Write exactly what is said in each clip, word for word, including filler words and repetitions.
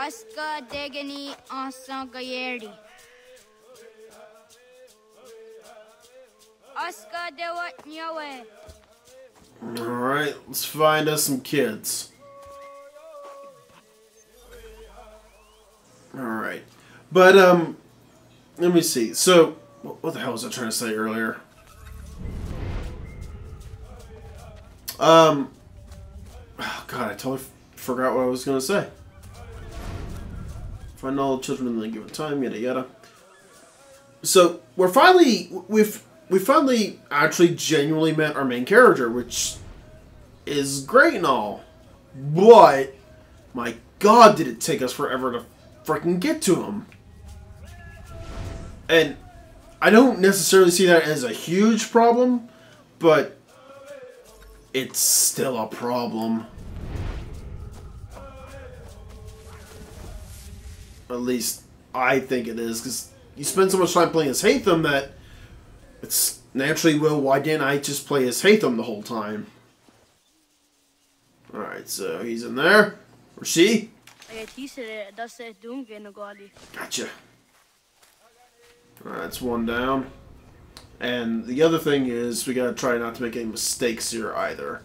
Aska degeni asa gayerdi. Aska dewat nyawe. Alright, let's find us some kids. Alright. But, um, let me see. So, what the hell was I trying to say earlier? Um, oh God, I totally forgot what I was going to say. Find all children in the given time, yada yada. So, we're finally, we've, we finally actually genuinely met our main character, which is great and all. But, my God, did it take us forever to freaking get to him. And I don't necessarily see that as a huge problem, but it's still a problem. At least I think it is, because you spend so much time playing as Haytham that it's naturally, well, why didn't I just play as Haytham the whole time? Alright, so he's in there. Or she? Gotcha. Alright, that's one down. And the other thing is, we gotta try not to make any mistakes here either.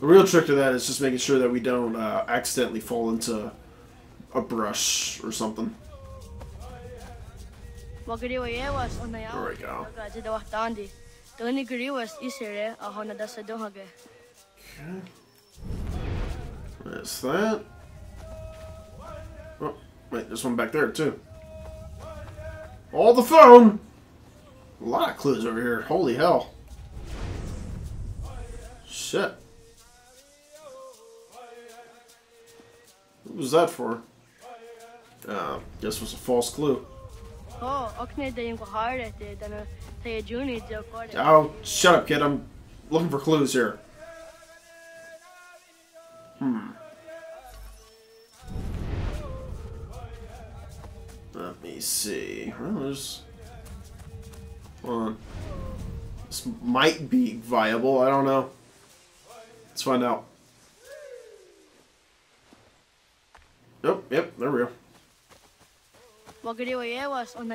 The real trick to that is just making sure that we don't uh, accidentally fall into a brush or something. There we go. Okay. That's that. Oh, wait, there's one back there too. Oh, the phone! A lot of clues over here. Holy hell. Shit. What was that for? Uh, guess it was a false clue. Oh, shut up, kid. I'm looking for clues here. Hmm. Let me see. Well, there's... Hold on. This might be viable. I don't know. Let's find out. Oh, yep, there we go. Let's not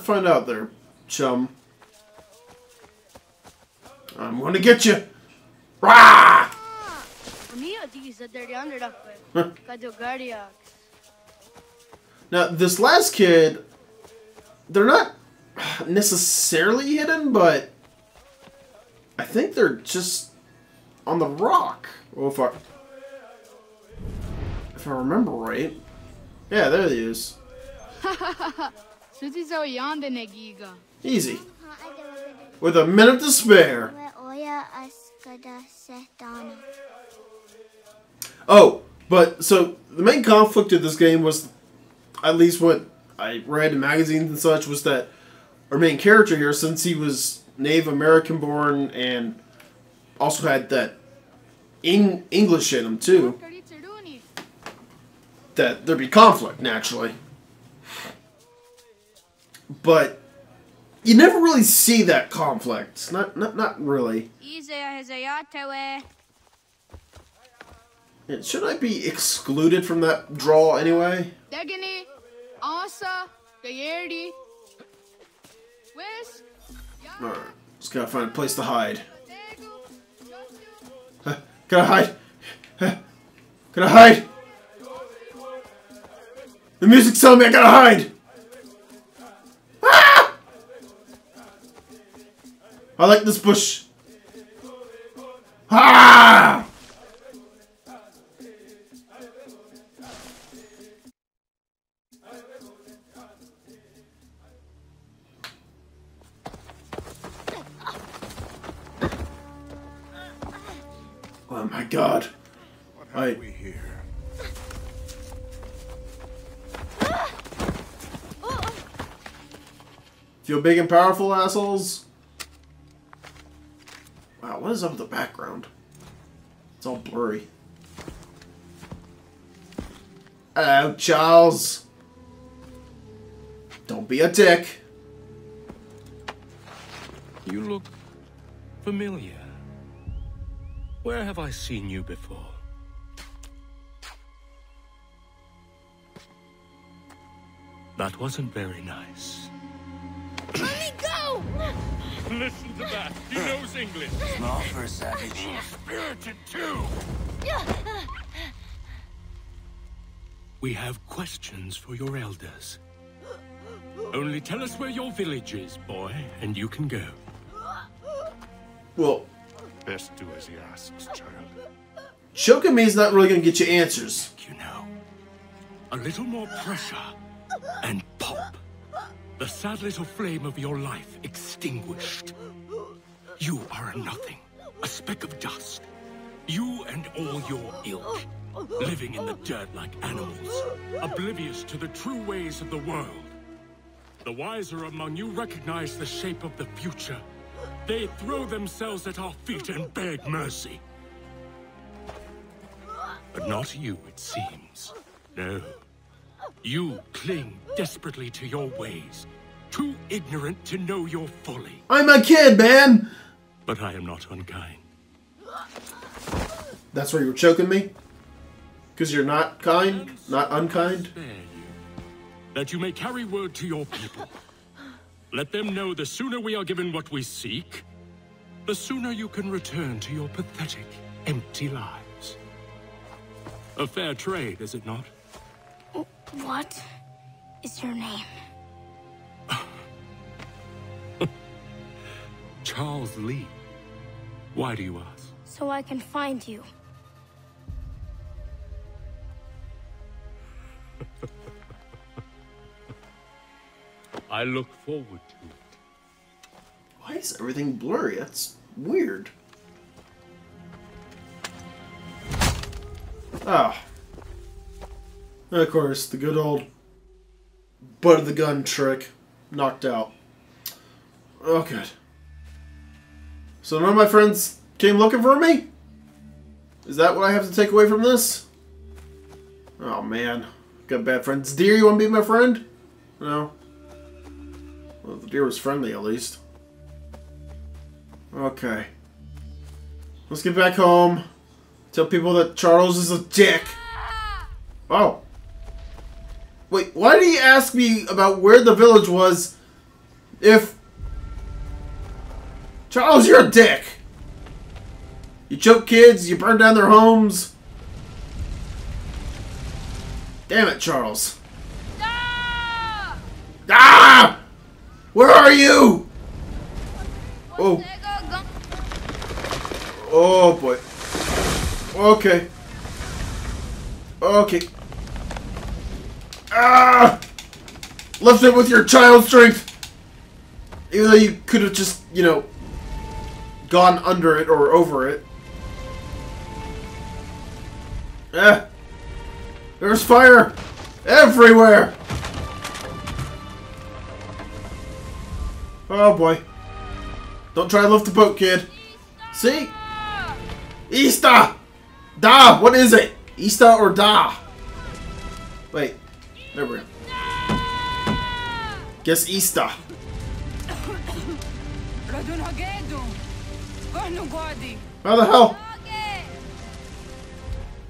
find out there, chum. I'm gonna get you. Rah! Now, this last kid, they're not necessarily hidden, but I think they're just on the rock. Oh, if I, if I remember right. Yeah, there he is. Easy. With a minute to spare. Oh, but so the main conflict of this game was, at least what I read in magazines and such, was that our main character here, since he was Native American born and also had that Eng English in him too, that there'd be conflict naturally. But you never really see that conflict. Not not not really. Yeah, should I be excluded from that draw anyway? Alright, just gotta find a place to hide. Huh, gotta hide! Huh, gotta hide! The music's telling me I gotta hide! Ah! I like this bush. Ah! Oh my God! What have I... we here? Feel big and powerful, assholes? Wow, what is up with the background? It's all blurry. Hello, Charles. Don't be a dick. You look familiar. Where have I seen you before? That wasn't very nice. Let me go! Listen to that. He knows English. Small for a savage. She's spirited too. We have questions for your elders. Only tell us where your village is, boy, and you can go. Well, best do as he asks, child. Choking me is not really gonna get you answers. You know, a little more pressure and pop. The sad little flame of your life extinguished. You are a nothing, a speck of dust. You and all your ilk, living in the dirt like animals, oblivious to the true ways of the world. The wiser among you recognize the shape of the future. They throw themselves at our feet and beg mercy. But not you, it seems. No. You cling desperately to your ways, too ignorant to know your folly. I'm a kid, man! But I am not unkind. That's where you were choking me? Because you're not kind? Not unkind? Spare you, that you may carry word to your people. Let them know the sooner we are given what we seek, the sooner you can return to your pathetic, empty lives. A fair trade, is it not? What is your name? Charles Lee. Why do you ask? So I can find you. I look forward to it. Why is everything blurry? That's weird. Ah. And of course, the good old butt of the gun trick. Knocked out. Oh, good. So none of my friends came looking for me? Is that what I have to take away from this? Oh, man. Got bad friends. Deer, you want to be my friend? No. Well, the deer was friendly, at least. Okay. Let's get back home. Tell people that Charles is a dick. Oh. Wait, why did he ask me about where the village was if... Charles, you're a dick! You choke kids, you burn down their homes. Damn it, Charles. Ah! Ah! Where are you? Oh. Oh, boy. Okay. Okay. Ah! Left it with your child strength! Even though you could have just, you know, gone under it or over it. Eh! There's fire! Everywhere! Oh boy. Don't try to lift the boat, kid. Easter! See? Easter! Da! What is it? Easter or da? Wait. There we go. Guess Easter. How the hell?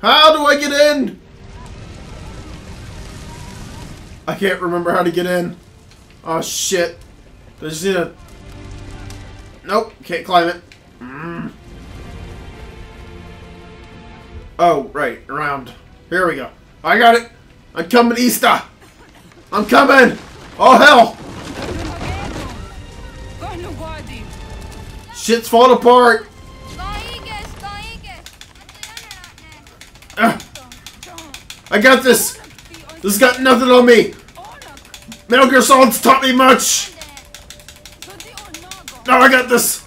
How do I get in? I can't remember how to get in. Oh shit. I just need to... Nope. Can't climb it. Mm. Oh, right. Around. Here we go. I got it. I'm coming, Easter! I'm coming! Oh, hell! Shit's falling apart! Uh, I got this! This has got nothing on me! Metal Gear Solid's taught me much! No, I got this!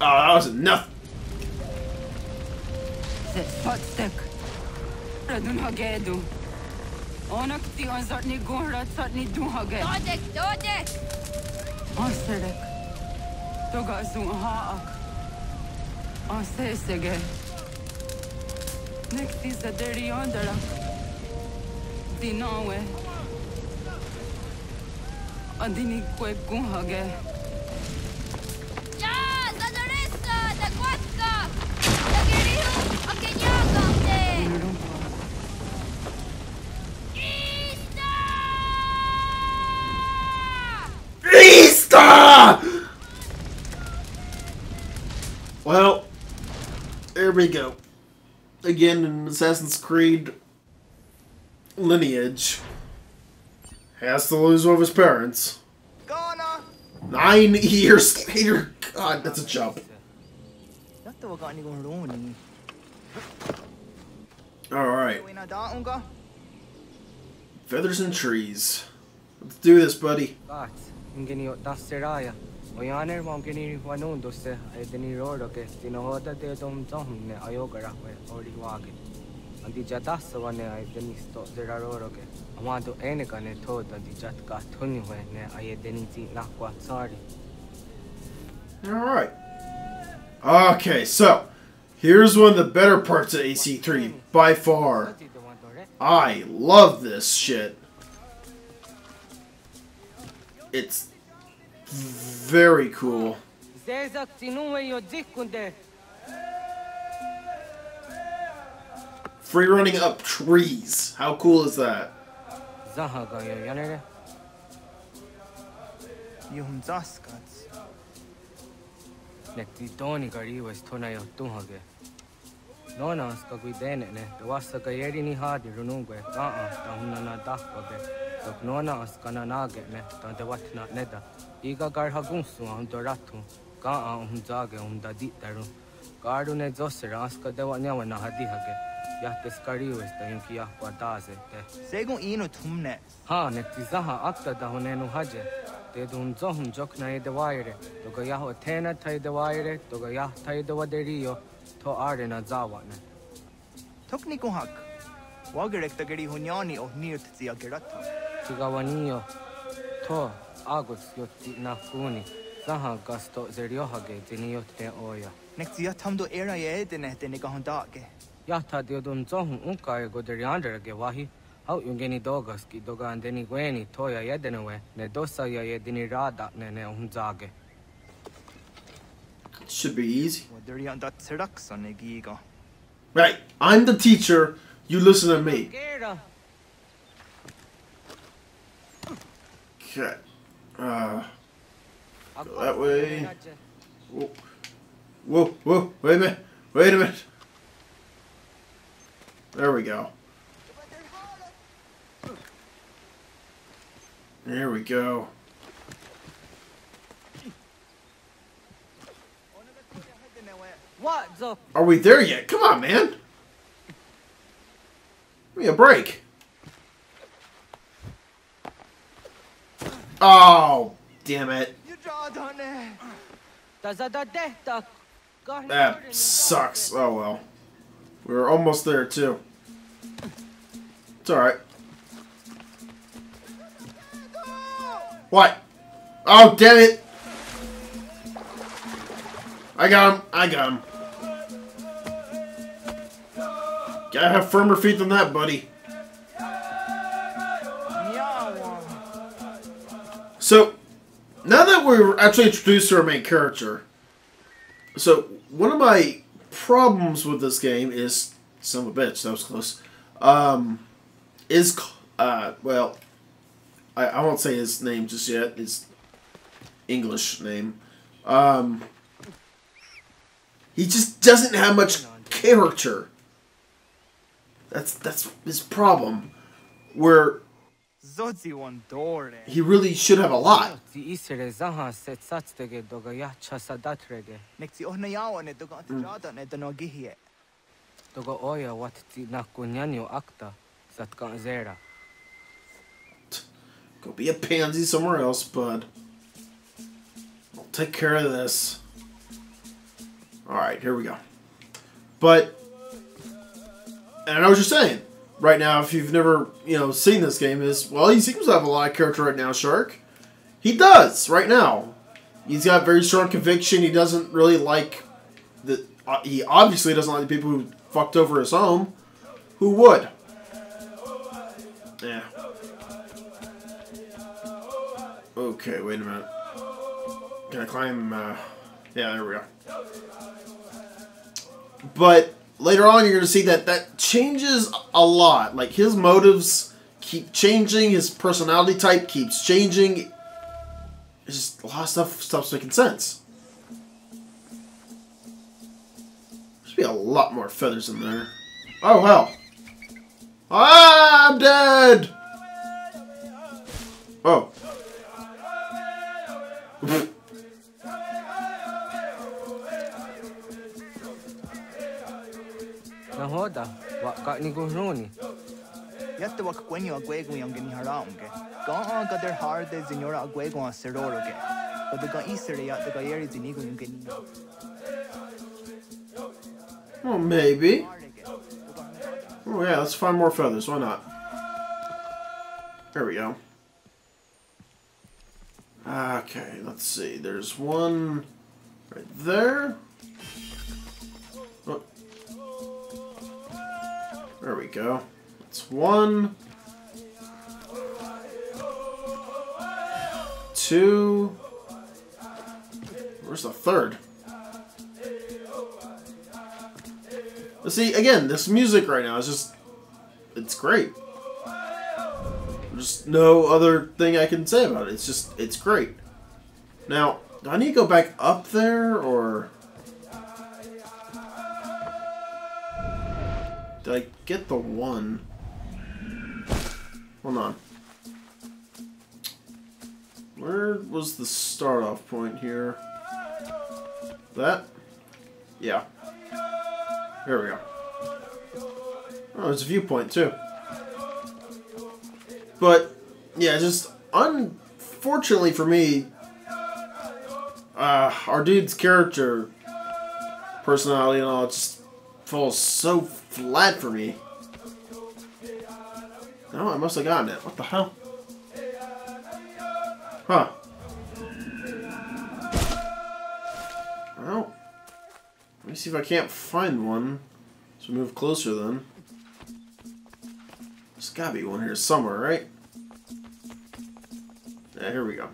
Oh, that was enough! Well, there we go. Again, in Assassin's Creed lineage, has to lose one of his parents. Gonna. Nine years later. God, that's a jump. Alright. Feathers and trees. Let's do this, buddy. Alright. Okay, so here's one of the better parts of A C three by far. I love this shit. It's very cool. Free running up trees. How cool is that? How you geni dogas ki dogan deni gueni toya yedenwe ne dosa ya yedini rada ne ne hunzage. Should be easy. Right, I'm the teacher. You listen to me. Okay. Uh, go that way. Whoa, whoa, whoa! Wait a minute! Wait a minute! There we go. There we go. Are we there yet? Come on, man. Give me a break. Oh, damn it. That sucks. Oh, well. We were almost there, too. It's alright. What? Oh, damn it! I got him. I got him. Gotta have firmer feet than that, buddy. So, now that we're actually introduced to our main character, so one of my problems with this game is, son of a bitch, that was close, um, is, uh, well... I, I won't say his name just yet, his English name. Um, he just doesn't have much character. That's that's his problem. Where he really should have a lot. Mm. Go be a pansy somewhere else, bud. I'll take care of this. Alright, here we go. But, and I know what you're saying. Right now, if you've never, you know, seen this game, is, well, he seems to have a lot of character right now, Shark. He does, right now. He's got very strong conviction. He doesn't really like the, uh, he obviously doesn't like the people who fucked over his home. Who would? Yeah. Okay, wait a minute. Can I climb? Uh... Yeah, there we go. But later on, you're going to see that that changes a lot. Like, his motives keep changing. His personality type keeps changing. It's just a lot of stuff stops making sense. be a lot more feathers in there. Oh, hell. Ah, I'm dead! Oh. What got any goes wrong? Yet the Wakwen Yaguego young in Haram. Go on, got their hard days in your Aguego on Seroro. But the Gaiseri at the Gaieri in Eagle in. Well, maybe. Oh, yeah, let's find more feathers. Why not? There we go. Okay, let's see. There's one right there. Oh. There we go. That's one. Two. Where's the third? See, again, this music right now is just, it's great. There's no other thing I can say about it. It's just, it's great. Now, do I need to go back up there, or? Did I get the one? Hold on. Where was the start off point here? That? Yeah. Here we go. Oh, it's a viewpoint, too. But, yeah, just, unfortunately for me, uh, our dude's character, personality and all, it just falls so flat for me. No, I must have gotten it. What the hell? Huh. Well. Let me see if I can't find one. So move closer then. There's gotta be one here somewhere, right? Yeah, here we go.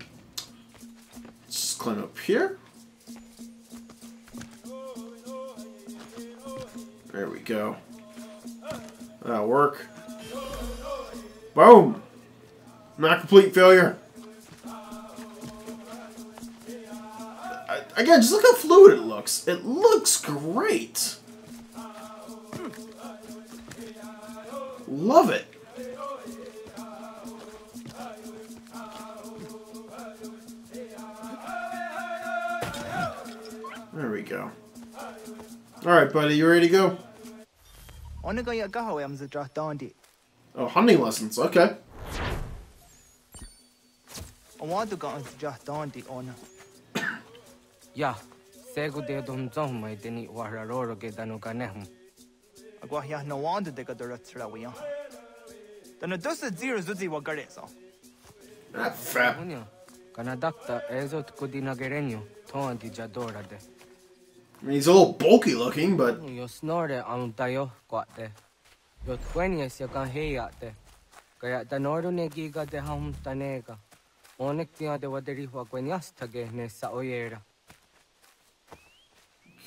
Let's just climb up here. There we go. That'll work. Boom! Not complete failure. Again, just look how fluid it looks. It looks great. Love it. There we go. Alright, buddy, you ready to go? Oh, hunting lessons, okay. I want to go on the honor. Yeah, Sego de Don Zom, my Denny Wararo Gedanoganem. Aguahia no wonder they got the Ratrawia. Then a dozen zero Zuzi Wagareso. That fat. Canadapta Ezot Kudinagerenio, Ton di Jadora de. He's a little bulky looking, but. You snore on Tayo, Quate. Your twentieth you can hear at the Gayatanordone Giga de Ham Tanega. Onectia de Waderiwa Guenyastage ne Saoyera.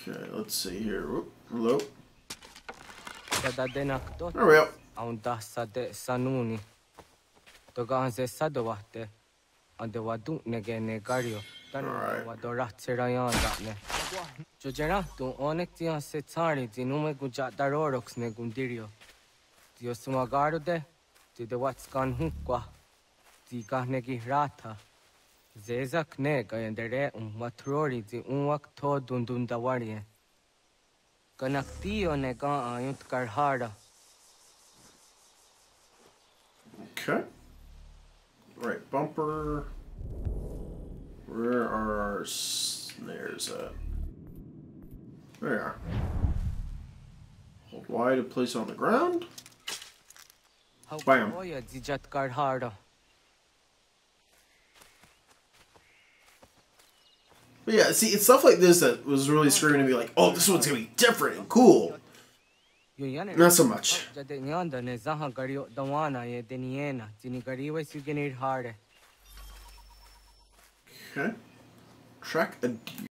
Okay, let's see here. Oop, hello. There we go. Zezak nega and the re um matrori the unwak to dundun da warrior. Connectio nega ayut carhara. Okay. Right, bumper. Where are our snares at? There we are. Hold Y to place on the ground. Bam. But yeah, see, it's stuff like this that was really screaming to be like, oh, this one's gonna be different and cool. Not so much. Okay. Track a